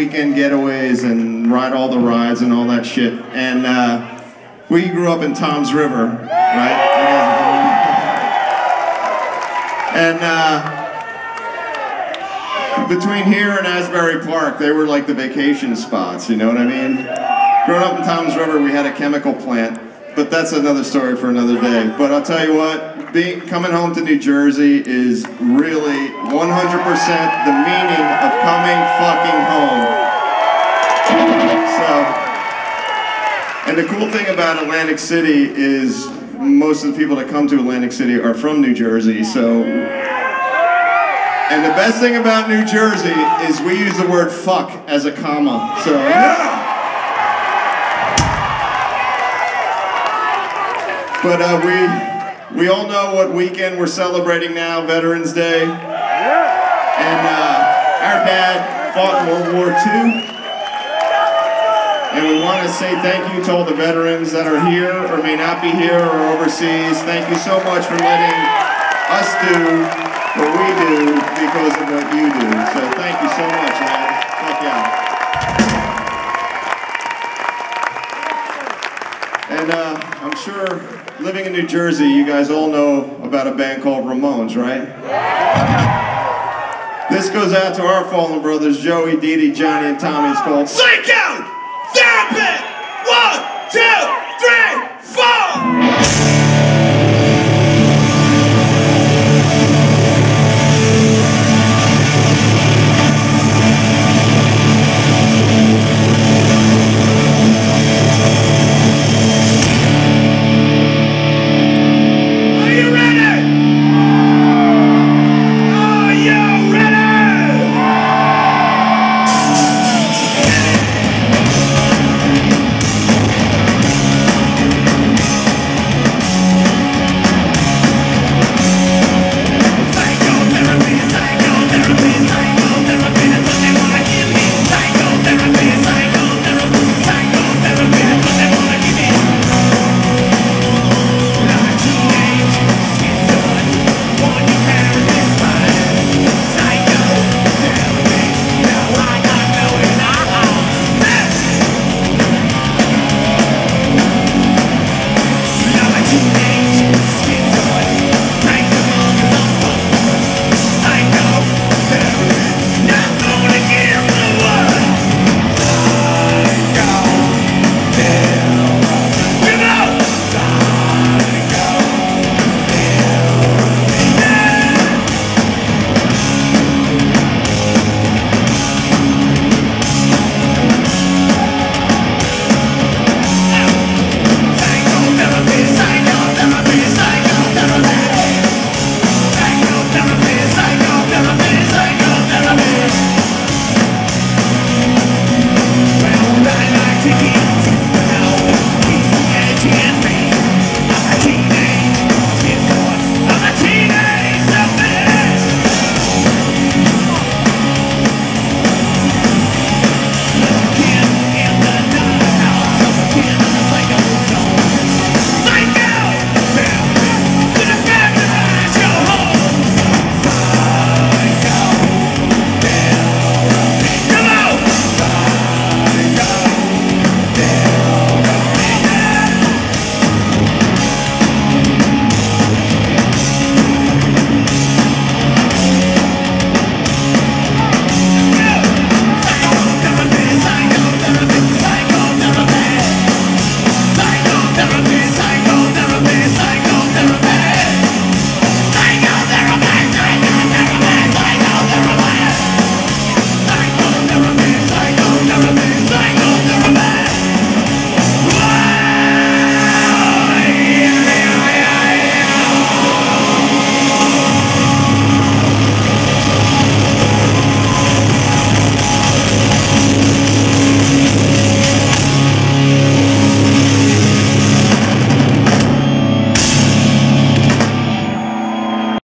weekend getaways and ride all the rides and all that shit. And we grew up in Tom's River, right? And between here and Asbury Park, they were like the vacation spots, you know what I mean? Growing up in Tom's River, we had a chemical plant, but that's another story for another day. But I'll tell you what, coming home to New Jersey is really 100% the meaning of coming fucking home. So, and the cool thing about Atlantic City is most of the people that come to Atlantic City are from New Jersey, so. And the best thing about New Jersey is we use the word fuck as a comma, so. Yeah! But we all know what weekend we're celebrating now, Veterans Day. And our dad fought in World War II. And we want to say thank you to all the veterans that are here or may not be here or overseas. Thank you so much for letting us do what we do because of what you do. So thank you so much, man. Fuck yeah. And I'm sure, living in New Jersey, you guys all know about a band called Ramones, right? Yeah. This goes out to our fallen brothers, Joey, Dee Dee, Johnny, and Tommy. It's called Psychotherapy! 1, 2, 3, 4!